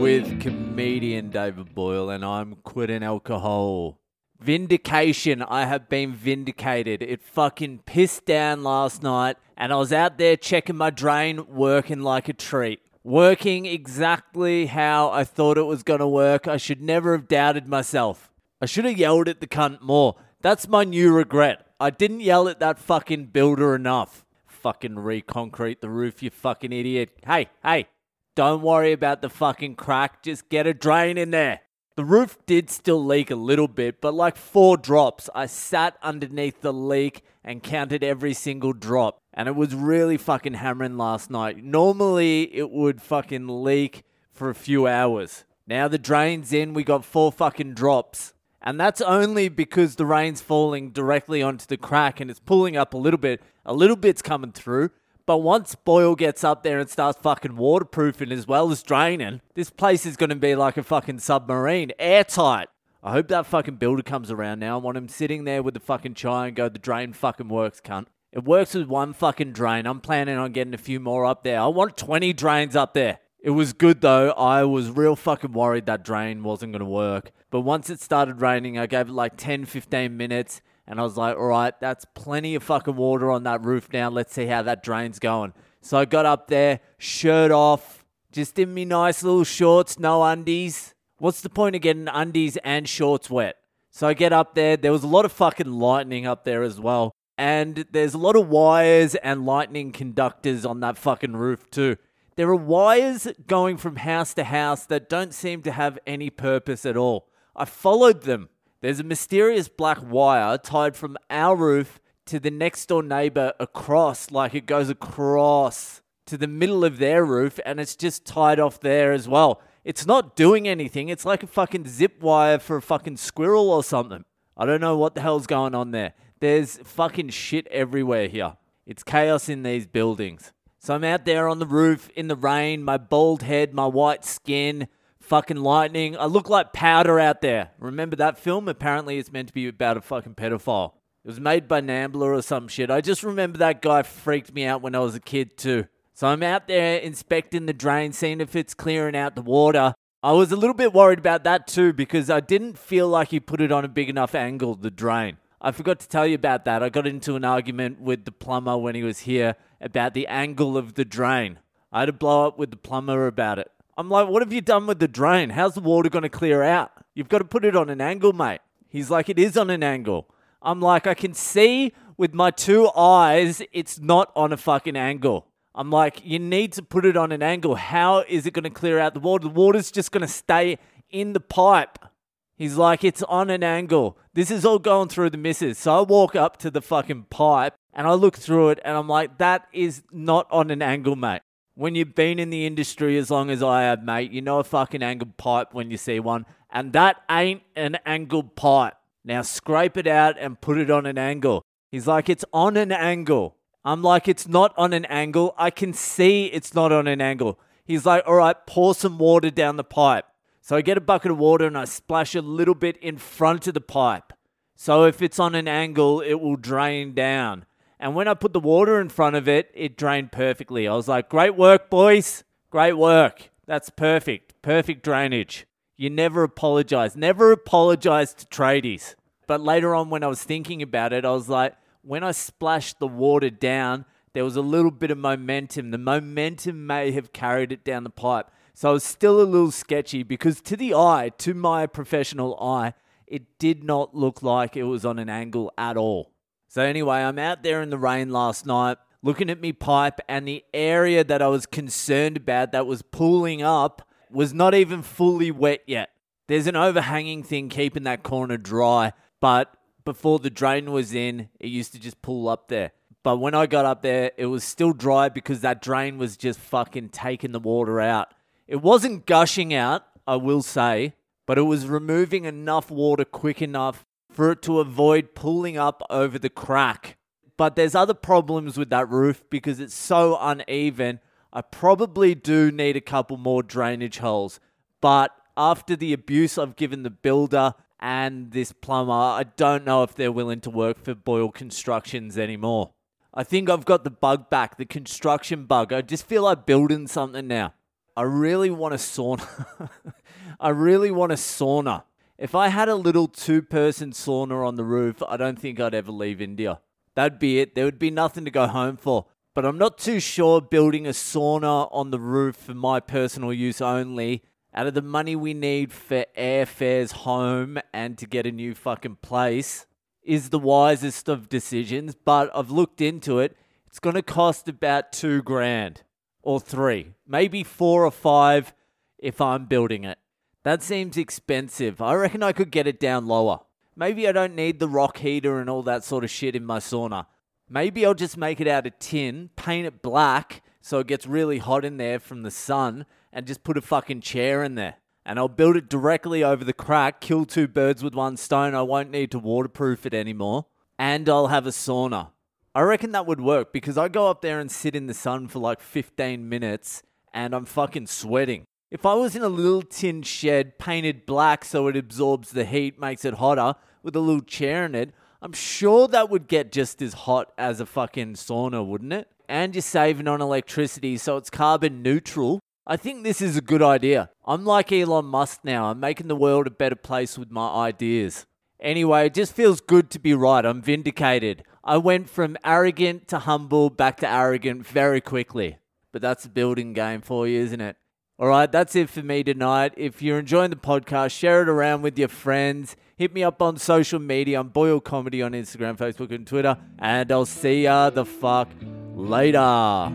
with comedian David Boyle, and I'm quitting alcohol. Vindication. I have been vindicated. It fucking pissed down last night, and I was out there checking my drain, working like a treat. Working exactly how I thought it was going to work. I should never have doubted myself. I should have yelled at the cunt more. That's my new regret. I didn't yell at that fucking builder enough. Fucking reconcrete the roof, you fucking idiot. Hey, hey, don't worry about the fucking crack. Just get a drain in there. The roof did still leak a little bit, but like 4 drops. I sat underneath the leak and counted every single drop. And it was really fucking hammering last night. Normally, it would fucking leak for a few hours. Now the drain's in, we got 4 fucking drops. And that's only because the rain's falling directly onto the crack and it's pulling up a little bit. A little bit's coming through. But once Boyle gets up there and starts fucking waterproofing as well as draining, this place is going to be like a fucking submarine. Airtight. I hope that fucking builder comes around now. I want him sitting there with the fucking chai and go, the drain fucking works, cunt. It works with 1 fucking drain. I'm planning on getting a few more up there. I want 20 drains up there. It was good though. I was real fucking worried that drain wasn't going to work. But once it started raining, I gave it like 10, 15 minutes. And I was like, all right, that's plenty of fucking water on that roof now. Let's see how that drain's going. So I got up there, shirt off, just in me nice little shorts, no undies. What's the point of getting undies and shorts wet? So I get up there. There was a lot of fucking lightning up there as well. And there's a lot of wires and lightning conductors on that fucking roof too. There are wires going from house to house that don't seem to have any purpose at all. I followed them. There's a mysterious black wire tied from our roof to the next door neighbor across, like it goes across to the middle of their roof, and it's just tied off there as well. It's not doing anything. It's like a fucking zip wire for a fucking squirrel or something. I don't know what the hell's going on there. There's fucking shit everywhere here. It's chaos in these buildings. So I'm out there on the roof in the rain, my bald head, my white skin, fucking lightning. I look like powder out there. Remember that film? Apparently it's meant to be about a fucking pedophile. It was made by Nambler or some shit. I just remember that guy freaked me out when I was a kid too. So I'm out there inspecting the drain, seeing if it's clearing out the water. I was a little bit worried about that too because I didn't feel like he put it on a big enough angle, the drain. I forgot to tell you about that. I got into an argument with the plumber when he was here about the angle of the drain. I had a blow up with the plumber about it. I'm like, what have you done with the drain? How's the water going to clear out? You've got to put it on an angle, mate. He's like, it is on an angle. I'm like, I can see with my 2 eyes, it's not on a fucking angle. I'm like, you need to put it on an angle. How is it going to clear out the water? The water's just going to stay in the pipe. He's like, it's on an angle. This is all going through the missus. So I walk up to the fucking pipe and I look through it and I'm like, that is not on an angle, mate. When you've been in the industry as long as I have, mate, you know a fucking angled pipe when you see one. And that ain't an angled pipe. Now scrape it out and put it on an angle. He's like, it's on an angle. I'm like, it's not on an angle. I can see it's not on an angle. He's like, all right, pour some water down the pipe. So I get a bucket of water and I splash a little bit in front of the pipe. So if it's on an angle, it will drain down. And when I put the water in front of it, it drained perfectly. I was like, great work, boys. Great work. That's perfect. Perfect drainage. You never apologize. Never apologize to tradies. But later on when I was thinking about it, I was like, when I splashed the water down, there was a little bit of momentum. The momentum may have carried it down the pipe. So I was still a little sketchy because to the eye, to my professional eye, it did not look like it was on an angle at all. So anyway, I'm out there in the rain last night, looking at me pipe, and the area that I was concerned about that was pooling up was not even fully wet yet. There's an overhanging thing keeping that corner dry, but before the drain was in, it used to just pull up there. But when I got up there, it was still dry because that drain was just fucking taking the water out. It wasn't gushing out, I will say, but it was removing enough water quick enough for it to avoid pulling up over the crack. But there's other problems with that roof because it's so uneven. I probably do need a couple more drainage holes. But after the abuse I've given the builder and this plumber, I don't know if they're willing to work for Boyle Constructions anymore. I think I've got the bug back, the construction bug. I just feel like building something now. I really want a sauna. I really want a sauna. If I had a little two-person sauna on the roof, I don't think I'd ever leave India. That'd be it. There would be nothing to go home for. But I'm not too sure building a sauna on the roof for my personal use only, out of the money we need for airfares home and to get a new fucking place, is the wisest of decisions. But I've looked into it. It's going to cost about $2,000 or $3,000, maybe $4,000 or $5,000 if I'm building it. That seems expensive. I reckon I could get it down lower. Maybe I don't need the rock heater and all that sort of shit in my sauna. Maybe I'll just make it out of tin, paint it black so it gets really hot in there from the sun, and just put a fucking chair in there. And I'll build it directly over the crack, kill two birds with one stone, I won't need to waterproof it anymore, and I'll have a sauna. I reckon that would work, because I go up there and sit in the sun for like 15 minutes, and I'm fucking sweating. If I was in a little tin shed, painted black so it absorbs the heat, makes it hotter, with a little chair in it, I'm sure that would get just as hot as a fucking sauna, wouldn't it? And you're saving on electricity, so it's carbon neutral. I think this is a good idea. I'm like Elon Musk now. I'm making the world a better place with my ideas. Anyway, it just feels good to be right. I'm vindicated. I went from arrogant to humble back to arrogant very quickly. But that's a building game for you, isn't it? All right, that's it for me tonight. If you're enjoying the podcast, share it around with your friends. Hit me up on social media. I'm Boyle Comedy on Instagram, Facebook, and Twitter. And I'll see ya the fuck later.